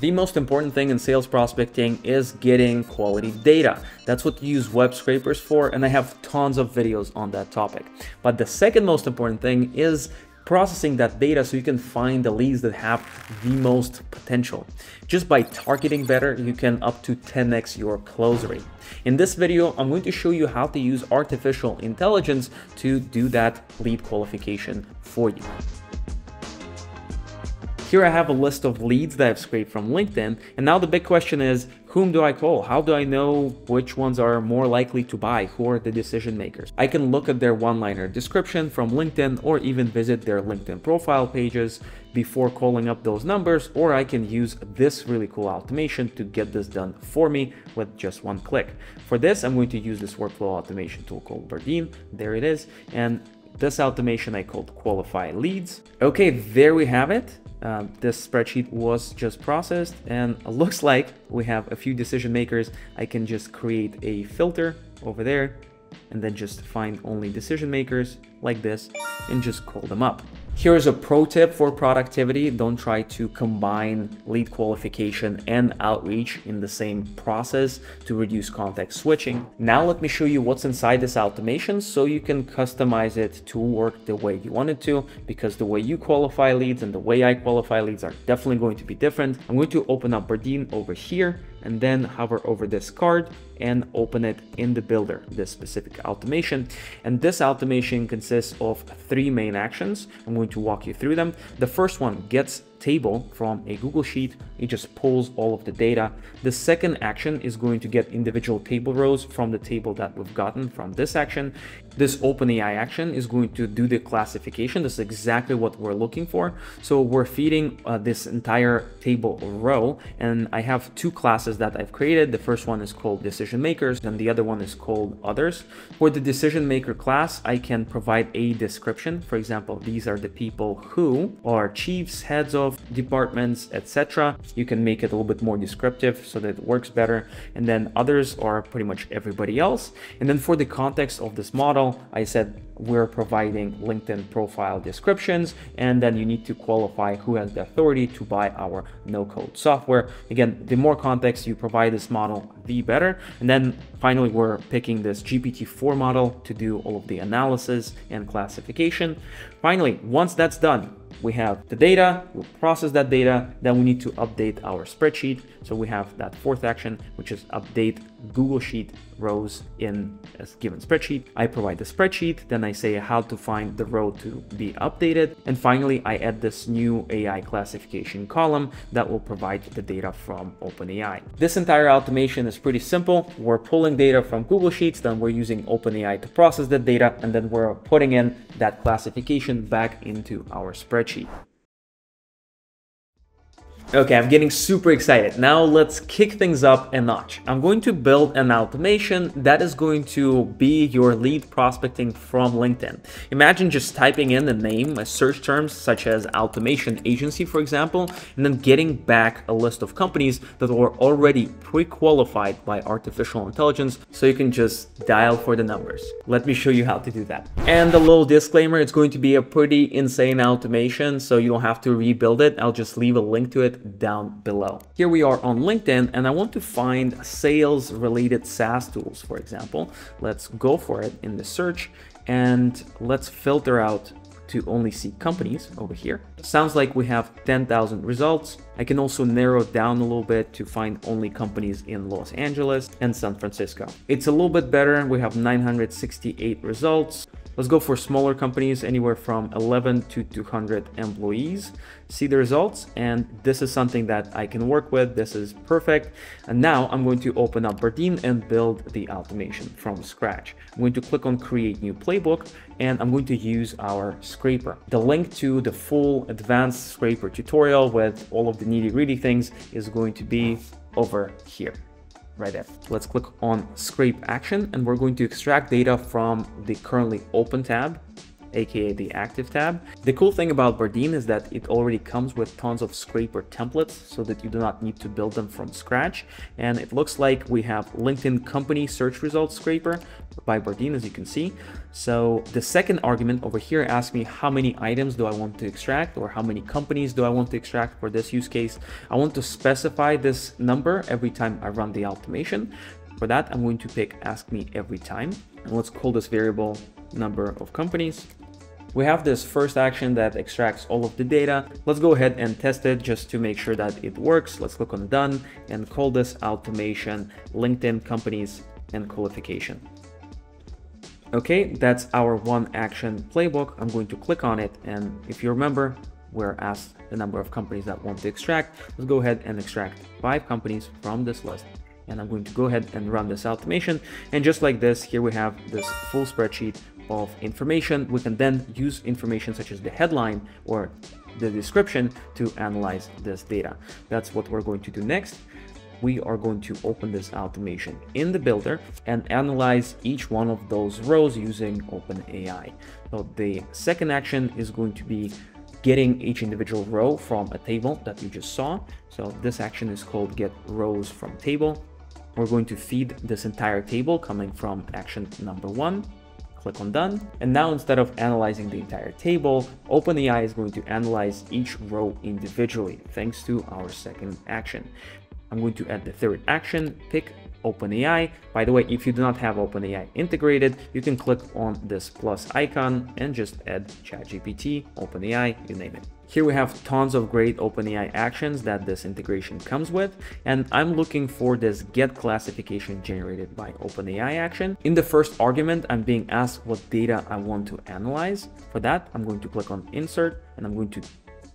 The most important thing in sales prospecting is getting quality data. That's what you use web scrapers for, and I have tons of videos on that topic. But the second most important thing is processing that data so you can find the leads that have the most potential. Just by targeting better, you can up to 10x your close rate. In this video, I'm going to show you how to use artificial intelligence to do that lead qualification for you. Here I have a list of leads that I've scraped from LinkedIn, and now the big question is, whom do I call? How do I know which ones are more likely to buy? Who are the decision makers? I can look at their one-liner description from LinkedIn or even visit their LinkedIn profile pages before calling up those numbers, or I can use this really cool automation to get this done for me with just one click. For this, I'm going to use this workflow automation tool called Bardeen. There it is. And this automation I called Qualify Leads. Okay, there we have it. This spreadsheet was just processed and looks like we have a few decision makers. I can just create a filter over there and then just find only decision makers like this and just call them up. Here's a pro tip for productivity. Don't try to combine lead qualification and outreach in the same process to reduce context switching. Now let me show you what's inside this automation so you can customize it to work the way you want it to, because the way you qualify leads and the way I qualify leads are definitely going to be different. I'm going to open up Bardeen over here and then hover over this card and open it in the builder, this specific automation. And this automation consists of three main actions. I'm going to walk you through them. The first one, gets table from a Google Sheet. It just pulls all of the data. The second action is going to get individual table rows from the table that we've gotten from this action. This OpenAI action is going to do the classification. This is exactly what we're looking for. So we're feeding this entire table row, and I have two classes that I've created. The first one is called Decision Makers, and the other one is called Others. For the Decision Maker class, I can provide a description. For example, these are the people who are chiefs, heads of departments, etc. You can make it a little bit more descriptive so that it works better. And then others are pretty much everybody else. And then for the context of this model, I said we're providing LinkedIn profile descriptions, and then you need to qualify who has the authority to buy our no-code software. Again, the more context you provide this model, the better. And then finally, we're picking this GPT-4 model to do all of the analysis and classification. Finally, once that's done, we have the data, we'll process that data, then we need to update our spreadsheet. So we have that fourth action, which is update Google Sheet rows in a given spreadsheet. I provide the spreadsheet, then I say how to find the row to be updated. And finally, I add this new AI classification column that will provide the data from OpenAI. This entire automation is pretty simple. We're pulling data from Google Sheets, then we're using OpenAI to process the data, and then we're putting in that classification back into our spreadsheet. Okay, I'm getting super excited. Now let's kick things up a notch. I'm going to build an automation that is going to be your lead prospecting from LinkedIn. Imagine just typing in the name, search terms such as automation agency, for example, and then getting back a list of companies that were already pre-qualified by artificial intelligence, so you can just dial for the numbers. Let me show you how to do that. And a little disclaimer, it's going to be a pretty insane automation, so you don't have to rebuild it. I'll just leave a link to it down below. Here we are on LinkedIn, and I want to find sales related SaaS tools, for example. Let's go for it in the search and let's filter out to only see companies over here. Sounds like we have 10,000 results. I can also narrow it down a little bit to find only companies in Los Angeles and San Francisco. It's a little bit better. We have 968 results. Let's go for smaller companies, anywhere from 11 to 200 employees. See the results, and this is something that I can work with. This is perfect. And now I'm going to open up Bardeen and build the automation from scratch. I'm going to click on Create New Playbook, and I'm going to use our scraper. The link to the full advanced scraper tutorial with all of the nitty-gritty things is going to be over here. Right there. Let's click on Scrape Action, and we're going to extract data from the currently open tab aka the active tab. The cool thing about Bardeen is that it already comes with tons of scraper templates so that you do not need to build them from scratch. And it looks like we have LinkedIn company search results scraper by Bardeen, as you can see. So the second argument over here asks me how many items do I want to extract, or how many companies do I want to extract for this use case. I want to specify this number every time I run the automation. For that, I'm going to pick ask me every time, and let's call this variable number of companies. We have this first action that extracts all of the data. Let's go ahead and test it just to make sure that it works. Let's click on done and call this automation LinkedIn companies and qualification. Okay, that's our one action playbook. I'm going to click on it, and if you remember, we're asked the number of companies that want to extract. Let's go ahead and extract 5 companies from this list. And I'm going to go ahead and run this automation. And just like this, here we have this full spreadsheet of information. We can then use information such as the headline or the description to analyze this data. That's what we're going to do next. We are going to open this automation in the builder and analyze each one of those rows using OpenAI. So the second action is going to be getting each individual row from a table that you just saw. So this action is called get rows from table. We're going to feed this entire table coming from action number 1. Click on done. And now, instead of analyzing the entire table, OpenAI is going to analyze each row individually, thanks to our second action. I'm going to add the third action, pick OpenAI. By the way, if you do not have OpenAI integrated, you can click on this plus icon and just add ChatGPT, OpenAI, you name it. Here we have tons of great OpenAI actions that this integration comes with, and I'm looking for this get classification generated by OpenAI action. In the first argument, I'm being asked what data I want to analyze. For that, I'm going to click on insert, and I'm going to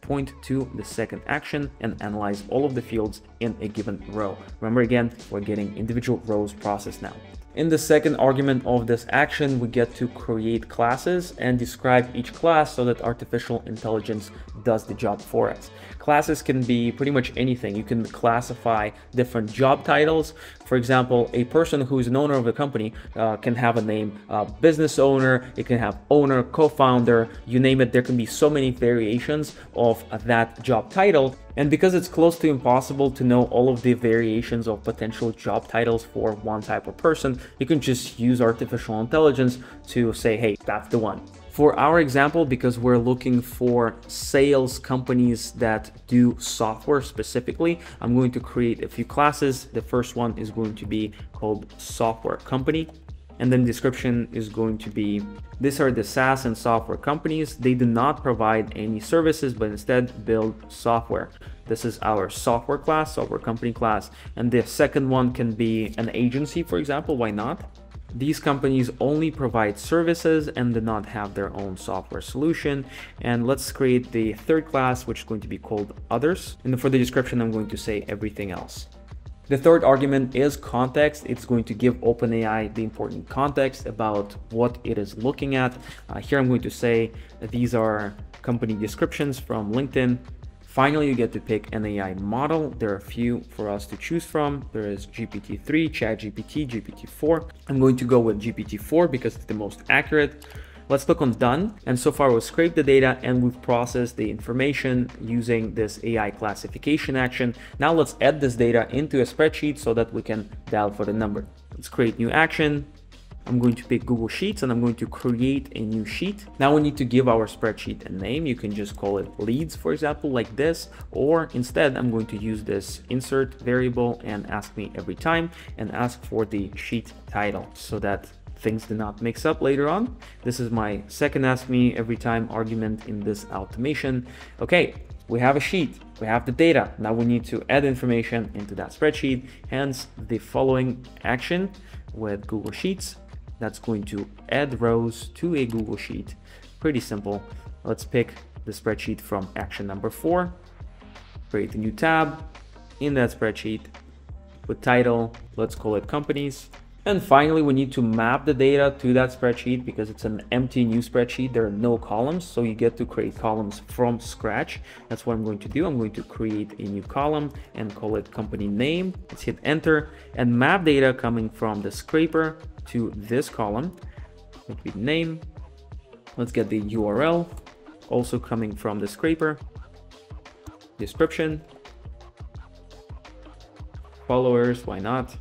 point to the second action and analyze all of the fields in a given row. Remember, again, we're getting individual rows processed now. In the second argument of this action, we get to create classes and describe each class so that artificial intelligence does the job for us. Classes can be pretty much anything. You can classify different job titles. For example, a person who is an owner of a company can have a name, business owner, it can have owner, co-founder, you name it. There can be so many variations of that job title. And because it's close to impossible to know all of the variations of potential job titles for one type of person, you can just use artificial intelligence to say, hey, that's the one. For our example, because we're looking for sales companies that do software specifically, I'm going to create a few classes. The first one is going to be called software company. And then description is going to be, these are the SaaS and software companies. They do not provide any services, but instead build software. This is our software class, software company class. And the second one can be an agency, for example, why not? These companies only provide services and do not have their own software solution. And let's create the third class, which is going to be called others. And for the description, I'm going to say everything else. The third argument is context. It's going to give OpenAI the important context about what it is looking at. Here I'm going to say that these are company descriptions from LinkedIn. Finally, you get to pick an AI model. There are a few for us to choose from. There is GPT-3, ChatGPT, GPT-4. I'm going to go with GPT-4 because it's the most accurate. Let's click on done. And so far we've scraped the data and we've processed the information using this AI classification action. Now let's add this data into a spreadsheet so that we can dial for the number. Let's create new action. I'm going to pick Google Sheets and I'm going to create a new sheet. Now we need to give our spreadsheet a name. You can just call it leads, for example, like this, or instead I'm going to use this insert variable and ask me every time and ask for the sheet title so that things do not mix up later on. This is my second ask me every time argument in this automation. Okay, we have a sheet, we have the data. Now we need to add information into that spreadsheet, hence the following action with Google Sheets. That's going to add rows to a Google Sheet. Pretty simple. Let's pick the spreadsheet from action number 4, create a new tab in that spreadsheet with title, let's call it companies. And finally, we need to map the data to that spreadsheet because it's an empty new spreadsheet. There are no columns, so you get to create columns from scratch. That's what I'm going to do. I'm going to create a new column and call it company name. Let's hit enter and map data coming from the scraper to this column. It would be name. Let's get the URL, also coming from the scraper. Description. Followers, why not?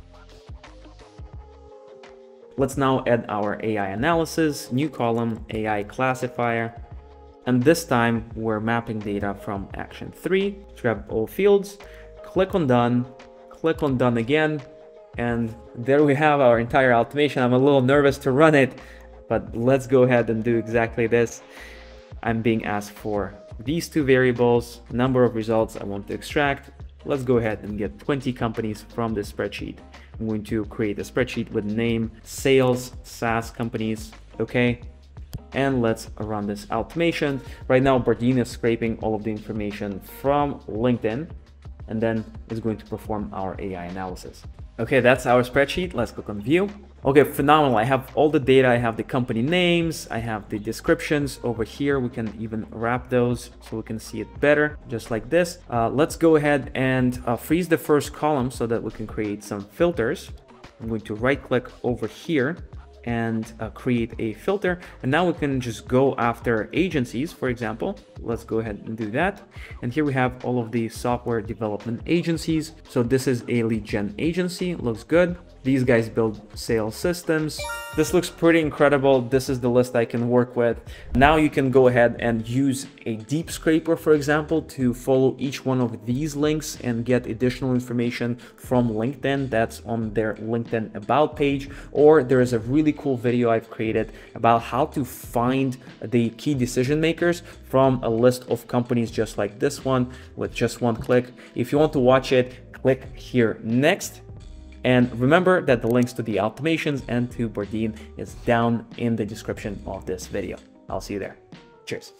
Let's now add our AI analysis, new column, AI classifier. And this time we're mapping data from action 3. Grab all fields, click on done again. And there we have our entire automation. I'm a little nervous to run it, but let's go ahead and do exactly this. I'm being asked for these two variables, number of results I want to extract. Let's go ahead and get 20 companies from this spreadsheet. I'm going to create a spreadsheet with name sales SaaS companies. Okay. And let's run this automation. Right now, Bardeen is scraping all of the information from LinkedIn, and then it's going to perform our AI analysis. Okay, that's our spreadsheet. Let's click on view. Okay, phenomenal. I have all the data. I have the company names. I have the descriptions over here. We can even wrap those so we can see it better, just like this. Let's go ahead and freeze the first column so that we can create some filters. I'm going to right click over here and create a filter. And now we can just go after agencies, for example. Let's go ahead and do that. And here we have all of the software development agencies. So this is a lead gen agency, looks good. These guys build sales systems. This looks pretty incredible. This is the list I can work with. Now you can go ahead and use a deep scraper, for example, to follow each one of these links and get additional information from LinkedIn that's on their LinkedIn About page. Or there is a really cool video I've created about how to find the key decision makers from a list of companies just like this one with just one click. If you want to watch it, click here next. And remember that the links to the automations and to Bardeen is down in the description of this video. I'll see you there. Cheers.